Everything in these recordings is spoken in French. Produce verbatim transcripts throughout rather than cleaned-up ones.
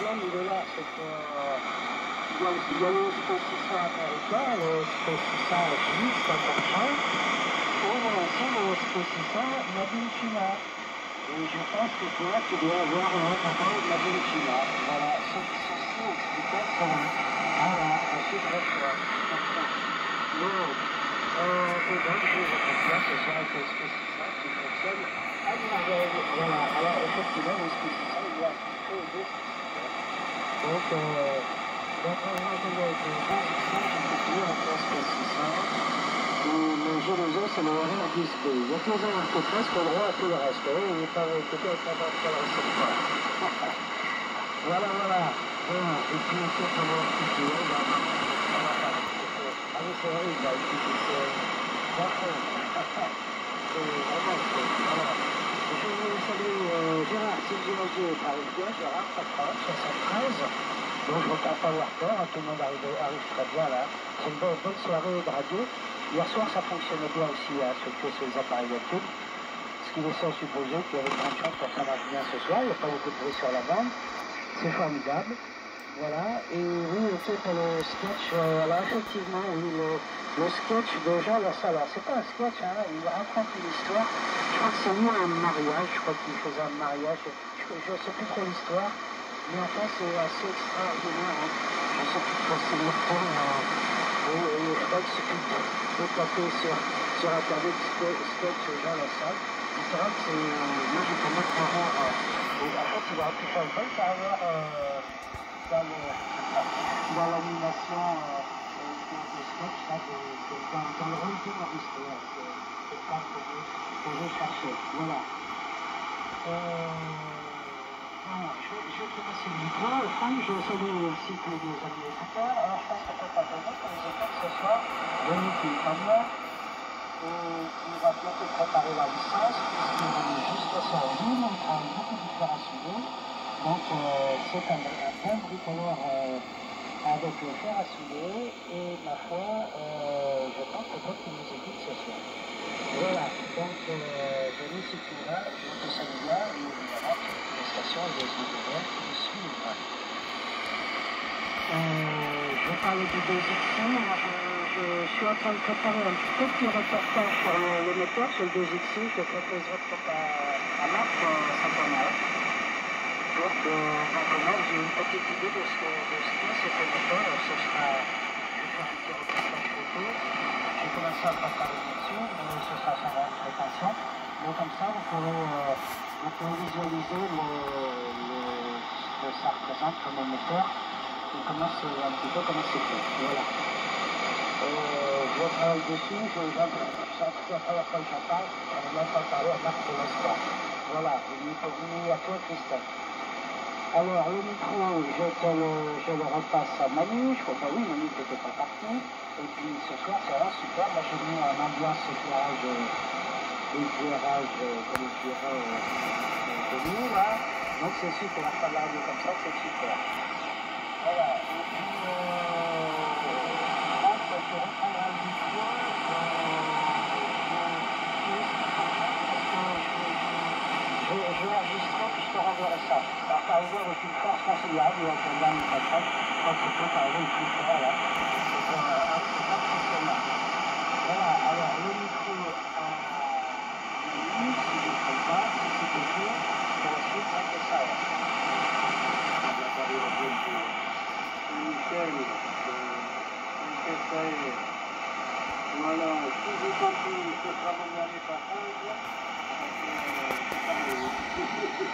problème, il est là, c'est que il y a eu un six cents américain, un six cents suisse, un prochain, pour lancer le six cents Latina. Et je pense que toi, tu dois avoir un rapport de Latina. Voilà, ça c'est au plus tard. Voilà, c'est très fort. Donc, euh, et donc, je pense que ce sera un six cents qui fonctionne à merveille. Voilà, alors effectivement, le six cents, il doit faire deux six cents. Donc, euh... donc on va jouer avec le vingt pour cent, on peut jouer à trois virgule six cents. Le jeu de jeu, c'est le horaire dispo. Donc les horaires de presse, on a le droit à tout le reste. On n'est pas occupé à faire un reste de presse. Voilà, voilà. Et puis on sait comment on peut jouer. On va faire un petit peu. Ah oui, c'est vrai, il a un petit peu. C'est vraiment cool. Voilà. Je vous salue Gérard, si vous voulez, par exemple, Gérard, soixante-treize. Donc je ne vais pas avoir peur, tout le monde arrive très bien là. C'est une bonne, bonne soirée de radio. Hier soir ça fonctionnait bien aussi à ce que ces appareils YouTube. Ce qui laissait supposer qu'il y avait une grande chance pour que ça marche bien ce soir. Il n'y a pas beaucoup de bruit sur la bande. C'est formidable. Voilà. Et oui, ok pour le sketch. Voilà, euh, effectivement, oui, le, le sketch de Jean Lassalle. C'est pas un sketch, hein, il raconte une histoire. Je crois que c'est lui un mariage. Je crois qu'il faisait un mariage. Je ne sais plus trop l'histoire. Mais enfin, c'est assez extraordinaire. Hein. Je sais plus trop si le point. Et je crois que c'est tout. Je vais taper sur Internet sketch Jean Lassalle. Il sera que c'est. Moi, je peux mettre vraiment. Et après, tu vas appuyer sur le bon, ça va avoir dans l'animation de sketch, dans le rôle de l'artiste. C'est pas ce que je cherchais. Voilà. Alors, je vais te passer le micro, Franck, je vais saluer aussi tous les amis écouteurs. Alors, je pense qu'on ne peut pas donner pour les écouteurs ce soir. Denis qui est pas mort, il va bientôt préparer la licence, puisqu'il est juste passé en ligne, il travaille beaucoup différents sujets. Donc, euh, c'est un, un bon bricoleur euh, avec le fer à souder, et ma foi, euh, je pense que toi qui nous écoutes ce soir. Voilà, donc, euh, Denis, si tu es là, je te salue là, et on verra. Des étudiants qui nous suivent. Euh, je parlais du deux X un, je, je suis en train de préparer un petit reportage sur le, le moteur, sur le deux X un, que proposerai peut-être à, à Marc, ça tombe là. Donc, euh, maintenant, j'ai une petite idée de ce que c'est que le moteur, ce sera un petit reportage photo. J'ai commencé à préparer l'émission, mais ce sera sans rétention. Donc, comme ça, vous pourrez. Euh, On peut visualiser le, le, ce que ça représente comme moteur et comment c'est un petit peu comment c'est fait. Voilà. Euh, je travaille dessus, je vais à travers quoi j'en parle, on va pas parler à Marc pour l'instant. Voilà, bienvenue à toi Christophe. Alors le micro, je, le, je le repasse à Manu, je crois pas oui, Manu n'était pas parti. Et puis ce soir, ça va super, moi j'ai mis un ambiance éclairage. Les virages, comme je dirais, de nous, là. Donc c'est super, pas de la radio comme ça, c'est super. Voilà, et puis, euh, donc, je reprendrai un micro, je vais enregistrer, puis je te renverrai ça. Alors, par exemple, avec une force considérable, il y a un gamme de façon, je crois que c'est toi, par exemple, tu le feras, là. C'est impressionnant. Voilà, alors, le micro, si je ne peux pas, si c'est toujours, pour la suite, ça va. Voilà, si j'ai compris, ce sera mon dernier passage. Thank you.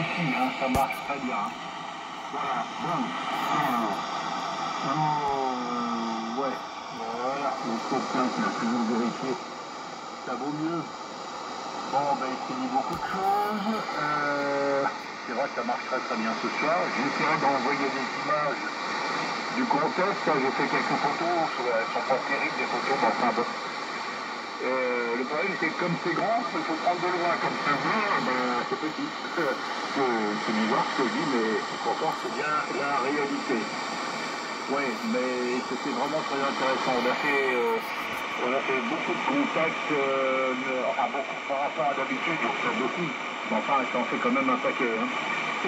ici, hein, ça marche très bien. Hein. Voilà, donc, euh, ouais, voilà, donc pour ça, c'est toujours vérifier, ça vaut mieux. Bon, ben, il s'est dit beaucoup de choses. Euh, c'est vrai que ça marche très très bien ce soir. J'essaierai d'envoyer des images du contexte. J'ai fait quelques photos, elles sont pas terribles, des photos, mais enfin bon. Euh, le problème, c'est que comme c'est grand, il faut prendre de loin. Comme ça, ben, c'est petit. C'est bizarre ce que je dis, mais encore, c'est bien la réalité. Oui, mais c'était vraiment très intéressant. On a fait, euh, on a fait beaucoup de contacts, euh, enfin, beaucoup par rapport à d'habitude, on fait beaucoup. Mais enfin, ça en fait quand même un paquet. Hein.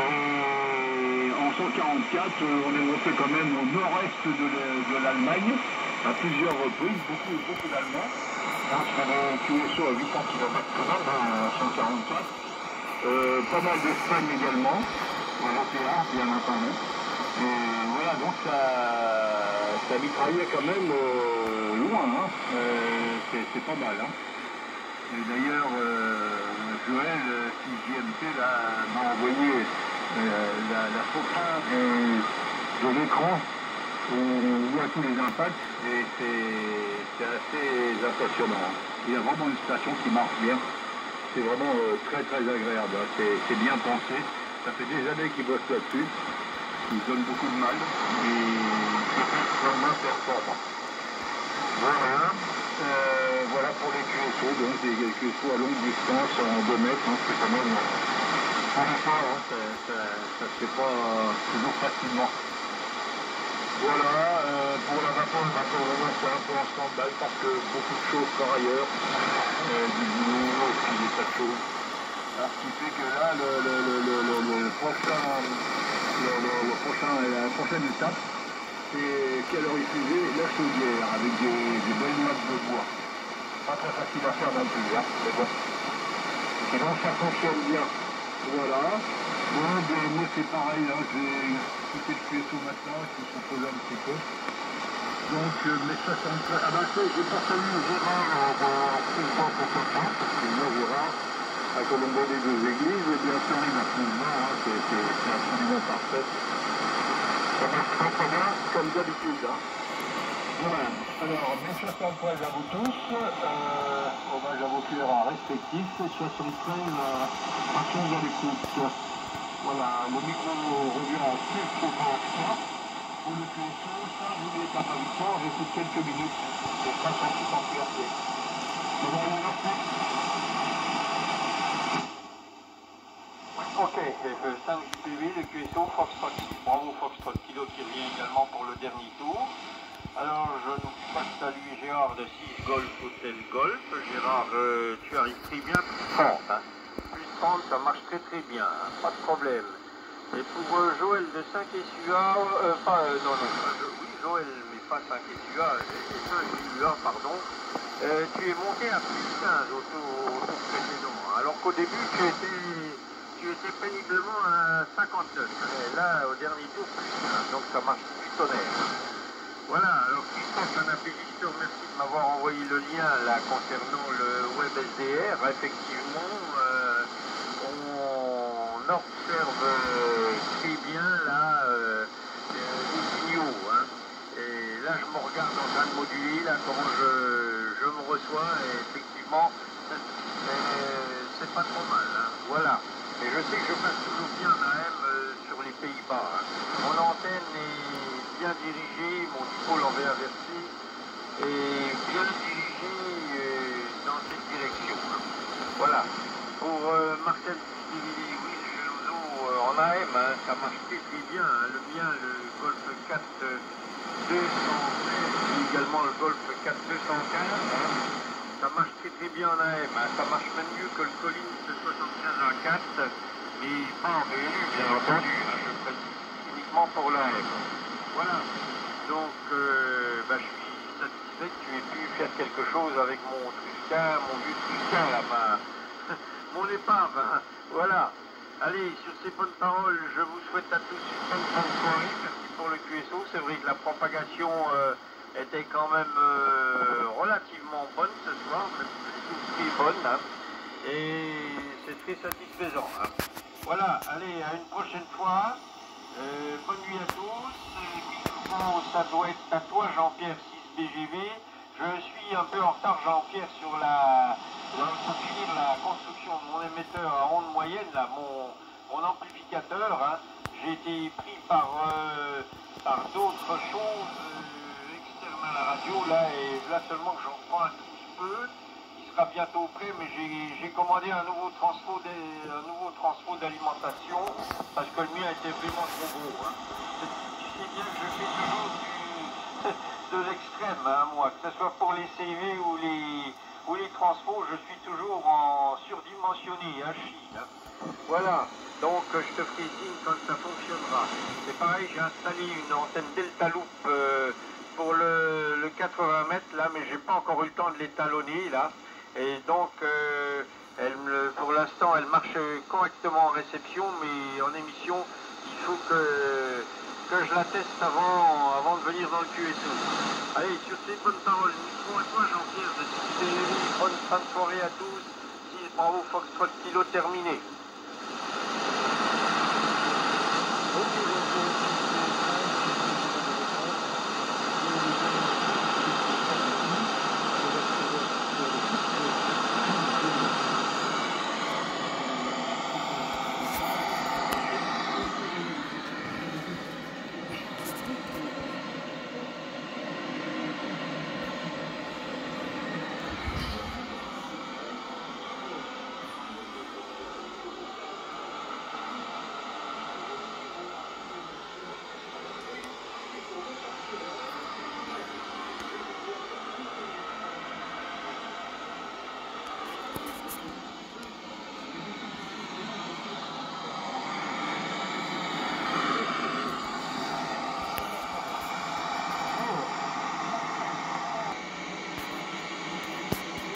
Et en cent quarante-quatre, on est monté quand même au nord-est de l'Allemagne, à plusieurs reprises, beaucoup, beaucoup d'Allemands. Hein, sur le Q S O à huit cents kilomètres quand même, à cent quarante-quatre. Euh, pas mal d'Espagne également, européen bien entendu. Et voilà, donc ça, ça mitraillait quand même euh, loin, hein. euh, c'est pas mal. Hein. Et d'ailleurs, euh, Joël, si J M T m'a envoyé euh, la, la photo de, de l'écran. On voit tous les impacts et c'est assez impressionnant. Il y a vraiment une station qui marche bien. C'est vraiment euh, très très agréable. C'est bien pensé. Ça fait des années qu'ils bossent là-dessus. Ils donnent beaucoup de mal. Et c'est vraiment performant. Voilà. Euh, voilà pour les Q S O. Donc des Q S O à longue distance, en deux mètres. Hein, c'est quand même... Hein, ça ne se fait pas toujours facilement. Voilà, euh, pour la vapeur, la vapeur vraiment c'est un peu en stand-by parce que beaucoup de choses par ailleurs, euh, du boulot, puis des tas de choses. Alors ce qui fait que là, le, le, le, le, le prochain, le, le, le prochain, la prochaine étape, c'est calorifier la chaudière avec des, des belles nappes de bois. Pas très facile à faire non plus, hein, mais bon. Et donc ça fonctionne bien. Voilà. Bon, ben, moi c'est pareil, là, j'ai quitté le Q S O maintenant, je me suis posé un petit peu. Donc, euh, mes soixante-treize... Ah ben, j'ai pas salué Gérard en présent pour ça, parce que moi, Gérard, à Colombo des deux églises, et bien sûr, il m'a mouvement, hein, c'est absolument parfait. Ça marche très très bien, comme d'habitude, hein. Voilà, alors, mes soixante-treize à vous tous, euh, hommage à vos cœurs respectifs, et soixante-treize à tous à l'écoute. Voilà, le micro revient à plus pour le Q S O, ça vous n'avez pas mal de temps, j'écoute quelques minutes, et ça sera tout en P R T. C'est bon, merci. Ok, cinq B G V, le Q S O, Fox Trotillo, bravo Fox Trotillo qui revient également pour le dernier tour. Alors, je nous passe à lui Gérard de six Golf Hotel Golf. Gérard, euh, tu arrives très bien, plus trente, hein. plus trente, ça marche très très bien, hein, pas de problème. Et pour euh, Joël de cinq S U A, euh, pas, euh, non, non, je, oui, Joël, mais pas cinq S U A, cinq S U A, pardon, euh, tu es monté à plus quinze au tour précédent, alors qu'au début, tu étais, tu étais péniblement à cinquante-neuf, et là, au dernier tour, plus quinze, donc ça marche plus tonnerre. Voilà, alors Christophe, un apéjisteur, merci de m'avoir envoyé le lien, là, concernant le WebSDR, effectivement, euh, on observe euh, très bien là euh, les signaux. Hein. Et là je me regarde en train de moduler, là comment je, je me reçois, et effectivement c'est pas trop mal. Hein. Voilà. Et je sais que je passe toujours bien même euh, sur les Pays-Bas. Hein. Mon antenne est bien dirigée, mon dipôle en V inversé est bien dirigé euh, dans cette direction. Hein. Voilà. Pour euh, Marcel. En A M, hein, ça marche très bien, hein. Le mien, le Golf quatre deux cents, également le Golf quatre deux cent quinze, hein. Ça marche très très bien en A M, hein. Ça marche même mieux que le Collins soixante-quinze A quatre, mais pas en B L U bien entendu, hein. Je pratique uniquement pour l'A M. Voilà, donc euh, bah, je suis satisfait que tu aies pu faire quelque chose avec mon Trusca, mon vieux Trusca là-bas, mon épave, hein. Voilà. Allez, sur ces bonnes paroles, je vous souhaite à tous une bonne soirée. Merci pour le Q S O. C'est vrai que la propagation euh, était quand même euh, relativement bonne ce soir, même plus bonne, hein. Et c'est très satisfaisant. Hein. Voilà, allez, à une prochaine fois. Euh, bonne nuit à tous. Bon, ça doit être à toi, Jean-Pierre, six B G V. Je suis un peu en retard, Jean-Pierre, sur la... la construction de mon émetteur à onde moyenne, là, mon, mon amplificateur. Hein. J'ai été pris par, euh, par d'autres choses euh, externes à la radio, là, et là seulement que j'en prends un petit peu. Il sera bientôt prêt, mais j'ai commandé un nouveau transfo d'alimentation, parce que le mien était vraiment trop gros. Hein. Tu sais bien que je fais toujours du, de l'extrême, hein, moi, que ce soit pour les C V ou les... Pour les transports, je suis toujours en surdimensionné, hein, chi, hein. Voilà, donc euh, je te ferai signe quand ça fonctionnera. C'est pareil, j'ai installé une antenne Delta Loop euh, pour le, le quatre-vingts mètres, là, mais j'ai pas encore eu le temps de l'étalonner, là. Et donc, euh, elle me, pour l'instant, elle marche correctement en réception, mais en émission, il faut que, que je la teste avant, avant de venir dans le Q S O. Allez, sur ces bonnes paroles, micro à toi Jean-Pierre, de six B G V, bonne fin de soirée à tous, six bravo Fox Trotillo terminé.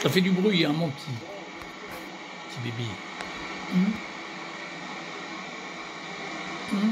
Ça fait du bruit, hein, mon petit, petit bébé. Mmh. Mmh.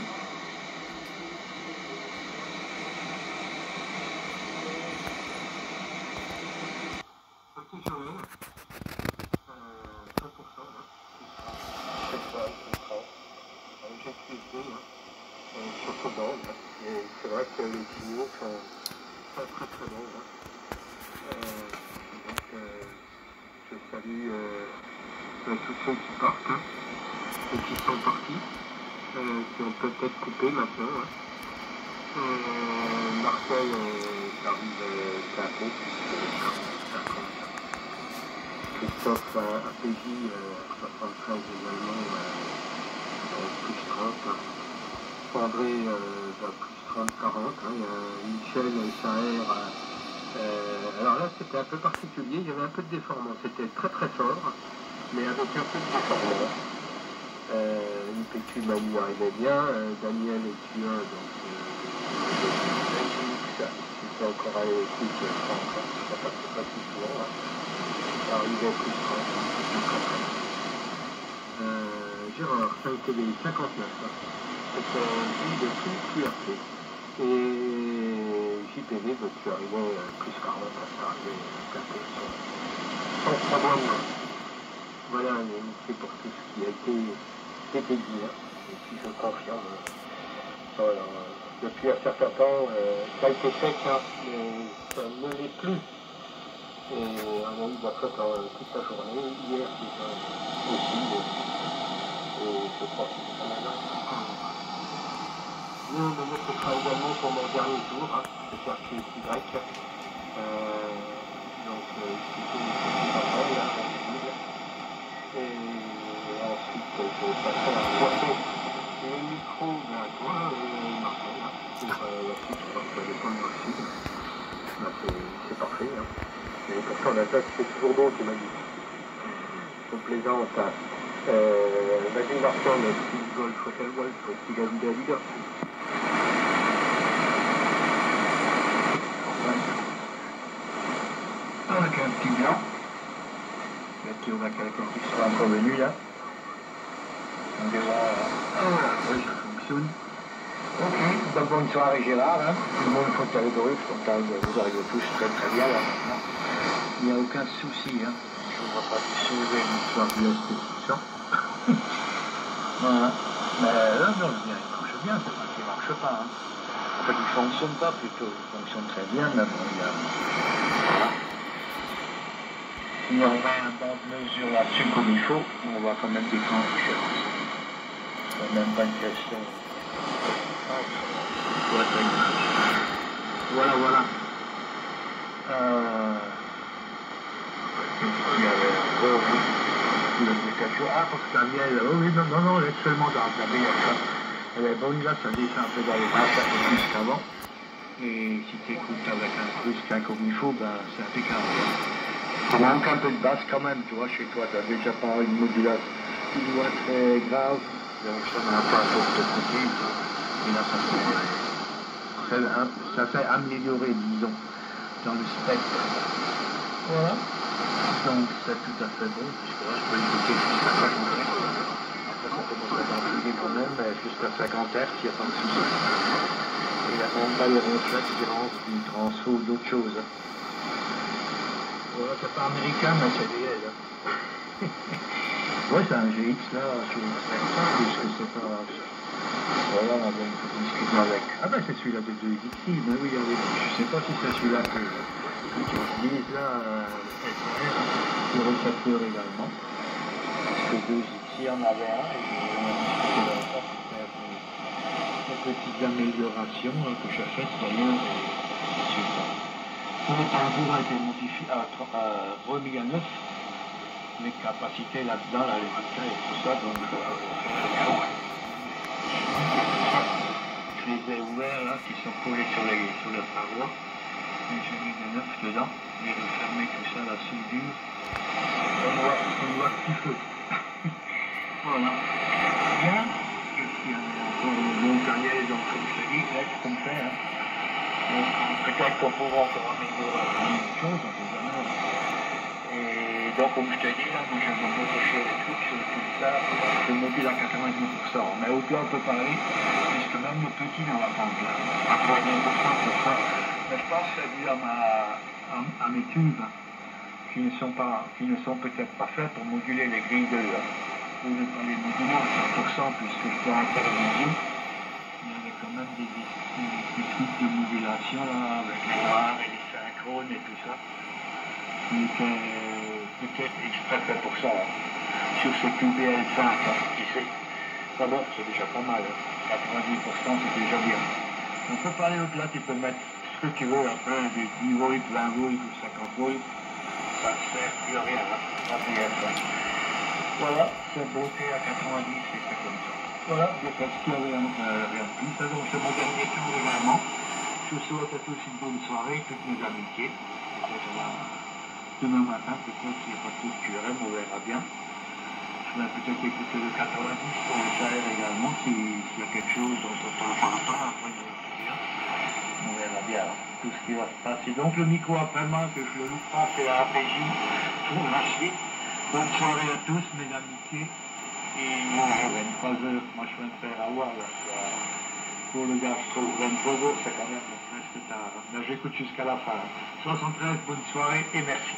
C'était très très fort, mais avec un peu de déformant. Euh, I P Q Manu arrivait bien, euh, Daniel et Tua, donc euh, c'était encore à l'écoute, euh, ça passait pas tout souvent, hein. Arrivait plus trente, euh, Gérard, ça a été des cinquante-neuf, hein. C'est un but de tout Q R P, et J P V, donc tu arrivais euh, plus quarante, ça arrivait à quatre pour cent. Voilà, c'est pour tout ce qui a été, été dit, hein. Et puis je confirme, voilà, depuis un certain temps, euh, ça a été fait, hein, mais ça ne l'est plus. Et on a eu de la flotte euh, toute la journée, hier déjà euh, aussi, et, et je crois que ça m'a donné encore. Nous, on le mettra également pour mon dernier jour, hein, le circuit Y. Euh, donc, euh, et ensuite, je vais passer à la poitrine. Le micro, ben, toi, Marcel, pour la suite, je pense que les points de Marcel, ben, c'est parfait. Hein. Et pourtant, la tasse, c'est toujours d'eau, c'est magnifique. On plaisante. Hein. Euh, Imagine Marcel, le six Golf Hotel Golf, le six Golf Hotel Golf. Avec un petit blanc. Qui aura quelqu'un qui sera encore venu là. On verra. Ah voilà, oui, ça fonctionne. Ok, donc bonne soirée Gérard. Hein. Tout le monde faut que vous arrivez tous très très bien là. Il n'y a aucun souci. Hein. Je ne vois pas vous sauver une histoire de l'Est. Voilà. Mais là, non, le direct marche bien, c'est pas qu'il marche pas. Hein. En fait, il fonctionne pas plutôt. Il fonctionne très bien, mais bon, il y a... Il y aura un temps de mesure là-dessus comme il faut, on va quand même des grandes différences. C'est même pas une question. Voilà, voilà. Euh... Il y avait... Ah, parce que la vieille, oh oui, non, non, non, elle est seulement dans la vieille. Elle est bonne, là, ça descend un peu dans les bras, ça fait plus qu'avant. Et si tu écoutes avec un brusquin comme il faut, ben, c'est impeccable. Ça manque un peu de basse quand même, tu vois, chez toi, tu n'as déjà pas une modulation, une voix très grave, donc ça n'a pas un peu de côté, et là, ça fait, ça fait améliorer, disons, dans le spectre. Voilà. Donc c'est tout à fait bon, puisque là je peux écouter jusqu'à cinquante hertz. Après ça commence à partir quand même, jusqu'à cinquante hertz, il n'y a pas de souci. Il n'y a vraiment pas de différence d'une transfo ou d'autre chose. Voilà, c'est pas américain, mais c'est réel. Ouais, c'est un G X là, sur le cinq cents, puisque c'est pas... Voilà, on va discuter avec. Ah ben c'est celui-là de deux X I, mais oui, je sais pas si c'est celui-là que... J'utilise là euh, le récepteur également. Parce que deux ici en avait un et on a discuté de ça pour faire des petites améliorations hein, que j'achète d'ailleurs et résultats. Le tambour a été modifié à, à, à remis à neuf. Les capacités là-dedans, là, les matins et tout ça, donc euh, je les ai ouverts là, qui sont collés sur, les, sur la paroi. J'ai mis de neuf dedans, j'ai refermé tout ça, la soudure, on voit, on voit petit feu. Voilà. Bien, et puis on a encore le bon carrière, donc comme je te dis, c'est comme ça. Hein. Donc peut-être qu'on pourra encore améliorer une chose, on peut jamais. Et donc comme je te dis, là, moi j'aime beaucoup cocher les trucs, je fais ça, je mobile à quatre-vingt-dix pour cent. Mais au-delà on peut parler, puisque même le petit dans la bande, là, à trois-dix pour cent, c'est ça. Mais je pense que c'est dû à, à, à mes tubes qui ne sont pas, qui ne sont peut-être pas faits pour moduler les grilles de l'heure. Ou ne pas les moduler à cent pour cent puisque je peux en faire des yeux. Il y avait quand même des, des, des trucs de modulation là, avec les noirs et les synchrones et tout ça. Qui étaient peut-être extra faits pour ça. Hein. Sur ce Q B L cinq, hein, tu sais. Ça va, c'est déjà pas mal. Hein. quatre-vingt-dix pour cent c'est déjà bien. On peut parler au-delà, tu peux mettre... ce que tu veux, après, des dix volts, vingt volts ou cinquante volts, ça ne sert plus à rien, ça ne sert pas. Voilà, c'est beauté à quatre-vingt-dix, c'est fait comme ça. Voilà, je pense qu'il y avait rien de plus. Donc c'est mon dernier tour également. Je vous souhaite à tous une bonne soirée, toutes nos amitiés. Peut-être demain matin, peut-être qu'il n'y a pas tout de Q R M, on verra bien. Je vais peut-être écouter le quatre-vingt-dix pour le salaire également, s'il y a quelque chose dont on ne parle pas après. On verra bien hein, tout ce qui va se passer. Donc le micro après-main que je ne loupe pas, c'est la A P J pour la suite. Bonne soirée à tous, mes amitiés. Et moi, vingt-trois heures, moi je viens de faire avoir là. Pour le gastro, vingt-trois heures, c'est quand même presque tard. Là, j'écoute jusqu'à la fin. soixante-treize, bonne soirée et merci.